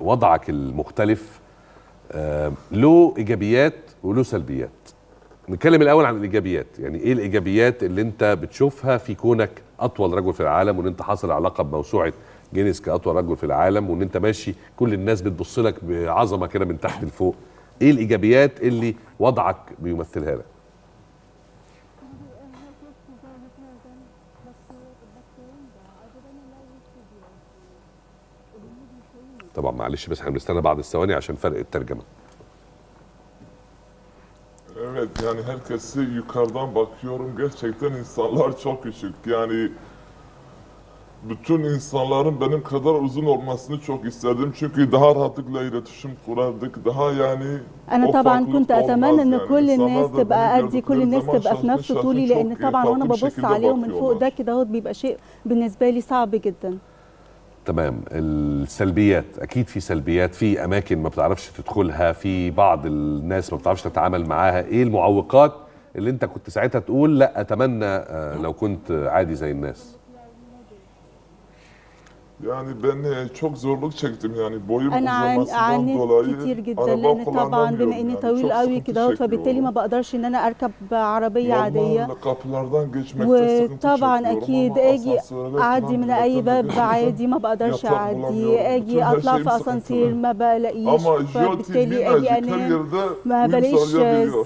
وضعك المختلف له ايجابيات وله سلبيات. نتكلم الاول عن الايجابيات. يعني ايه الايجابيات اللي انت بتشوفها في كونك اطول رجل في العالم، وان انت حاصل على لقب بموسوعه جينيس كاطول رجل في العالم، وان انت ماشي كل الناس بتبص لك بعظمه كده من تحت لفوق؟ ايه الايجابيات اللي وضعك بيمثلها لك؟ طبعا معلش بس احنا بنستنى بعض الثواني عشان فرق الترجمه. Evet yani herkesi yukarıdan bakıyorum gerçekten insanlar çok küçük yani bütün insanların benim kadar uzun olmasını çok istedim çünkü daha rahatlıkla iletişim kurardık daha yani. أنا طبعا كنت أتمنى إن كل الناس تبقى قدي، كل الناس تبقى في نفس طولي، لأن طبعا وأنا ببص عليهم من فوق ده كده بيبقى شيء بالنسبة لي صعب جدا. تمام. السلبيات، اكيد في سلبيات، في اماكن ما بتعرفش تدخلها، في بعض الناس ما بتعرفش تتعامل معاها. ايه المعوقات اللي انت كنت ساعتها تقول لا اتمنى لو كنت عادي زي الناس؟ يعني ben çok zorluk çektim yani boyum uzunmasından dolayı كتير جدا لان طبعا بما اني طويل قوي كده فبالتالي ما بقدرش ان انا اركب عربيه عاديه وطبعا اكيد اجي اعدي من اي باب عادي ما بقدرش اعدي، اجي اطلع في اسانسير ما بلاقيش، فبالتالي اجي انام ما بلاقيش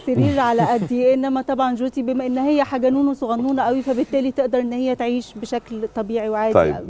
سرير على قدي. انما طبعا جوتي بما ان هي حاجه نونو صغنونه قوي فبالتالي تقدر ان هي تعيش بشكل طبيعي وعادي.